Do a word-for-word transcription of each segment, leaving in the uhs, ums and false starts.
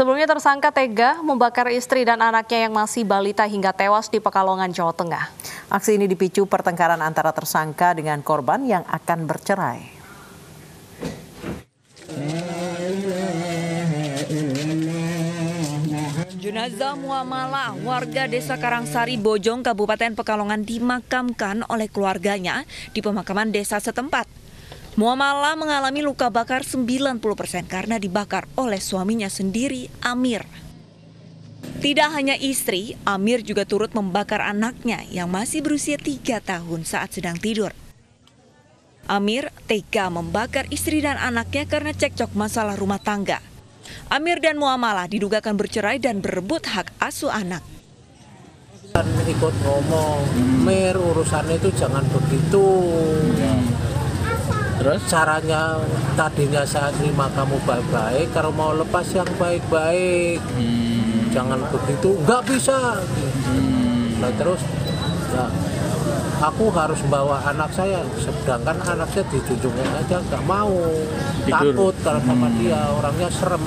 Sebelumnya tersangka tega membakar istri dan anaknya yang masih balita hingga tewas di Pekalongan, Jawa Tengah. Aksi ini dipicu pertengkaran antara tersangka dengan korban yang akan bercerai. Jenazah Muamala, warga Desa Karangsari Bojong, Kabupaten Pekalongan, dimakamkan oleh keluarganya di pemakaman desa setempat. Muamala mengalami luka bakar sembilan puluh persen karena dibakar oleh suaminya sendiri, Amir. Tidak hanya istri, Amir juga turut membakar anaknya yang masih berusia tiga tahun saat sedang tidur. Amir tega membakar istri dan anaknya karena cekcok masalah rumah tangga. Amir dan Muamala diduga akan bercerai dan berebut hak asuh anak. Ikut ngomong, Mir, urusannya itu jangan begitu. Terus caranya tadinya saya terima kamu baik-baik, kalau mau lepas yang baik-baik, hmm. jangan begitu. Nggak bisa. Hmm. Nah terus, nah, aku harus bawa anak saya, sedangkan anak saya dijunjungin aja nggak mau. Takut kalau sama dia, orangnya serem.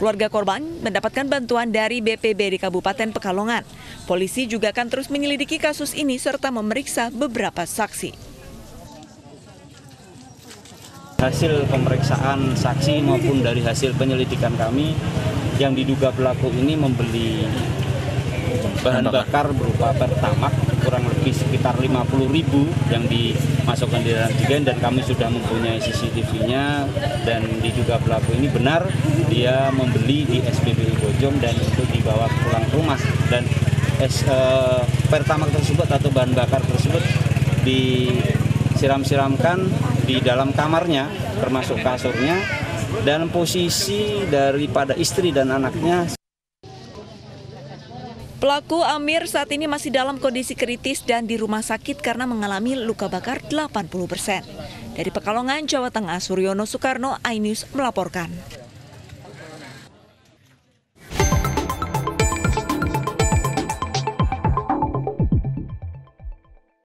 Keluarga korban mendapatkan bantuan dari B P B D Kabupaten Pekalongan. Polisi juga akan terus menyelidiki kasus ini serta memeriksa beberapa saksi. Hasil pemeriksaan saksi maupun dari hasil penyelidikan kami, yang diduga pelaku ini membeli bahan bakar berupa pertamax kurang lebih sekitar lima puluh ribu yang dimasukkan di dalam jigen, dan kami sudah mempunyai C C T V-nya, dan diduga pelaku ini benar dia membeli di S P B U Bojong dan itu dibawa pulang ke rumah, dan es, eh, pertamax tersebut atau bahan bakar tersebut disiram-siramkan di dalam kamarnya termasuk kasurnya, dan posisi daripada istri dan anaknya. Pelaku Amir saat ini masih dalam kondisi kritis dan di rumah sakit karena mengalami luka bakar delapan puluh persen. Dari Pekalongan, Jawa Tengah, Suryono Soekarno, iNews melaporkan.